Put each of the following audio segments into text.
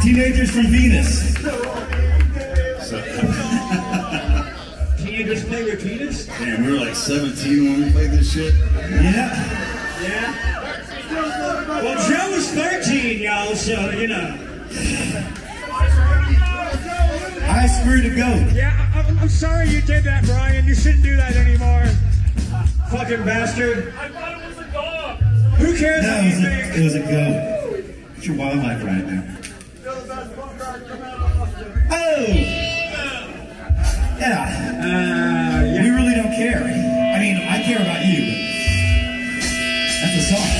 Teenagers from Venus. Teenagers play with Venus? Damn, we were like 17 when we played this shit. Yeah. Yeah. Well, Joe was 13, y'all, so, you know. I screwed a goat. Yeah, I'm sorry you did that, Brian. You shouldn't do that anymore. Fucking bastard. I thought it was a dog. Who cares? No, it was a goat. It's your wildlife right now. Oh! Yeah. Yeah. We really don't care. I mean, I care about you, but that's a song.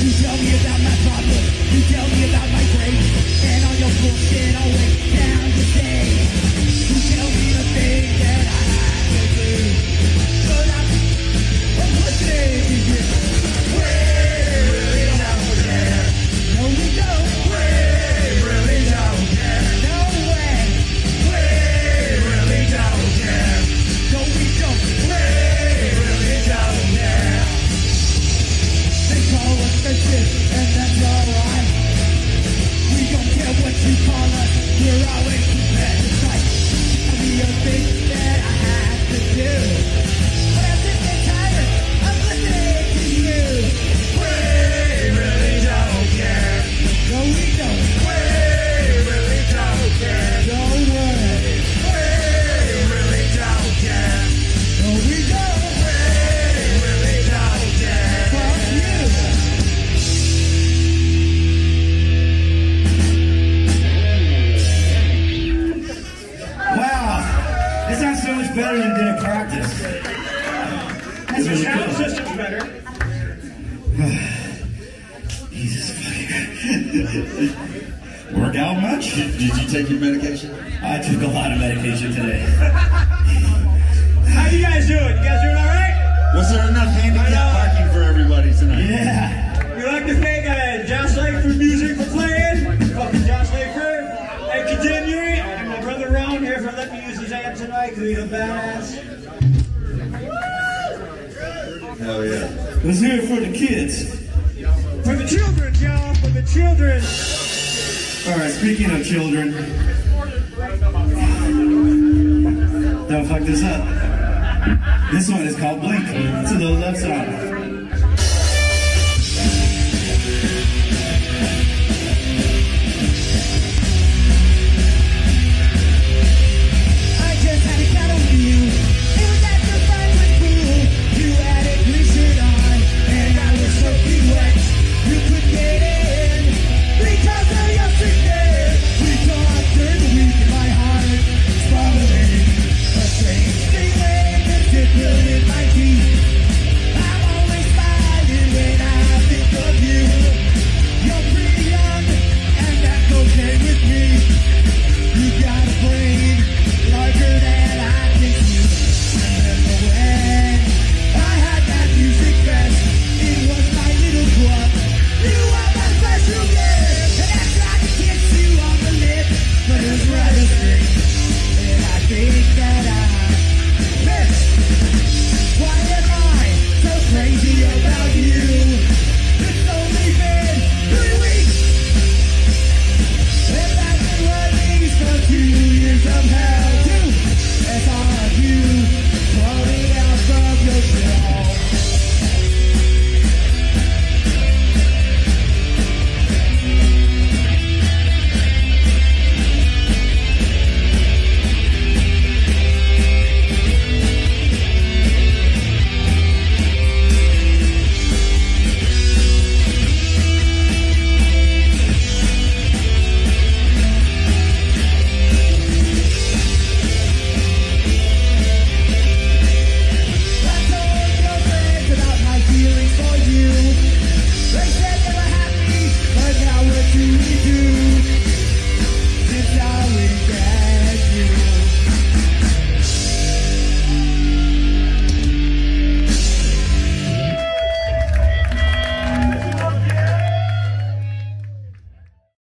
You tell me about my problem, you tell me about my grades, and all your bullshit all the way down to day. You tell me the thing that I can do, but I'm listening to you. Better than did a practice. That's really sound cool. System's better. Jesus fucking. Work out much? Did you take your medication? I took a lot of medication today. How you guys doing? You guys doing all right? Was there enough handicap parking for everybody tonight? Yeah. We'd like to thank Josh Lake for music for playing. Fucking Josh Lake and continuing. For letting me use his amp tonight because he's a badass. Hell yeah. Let's hear it for the kids. For the children, y'all. For the children. Alright, speaking of children. Don't fuck this up. This one is called Blink. It's a little love song.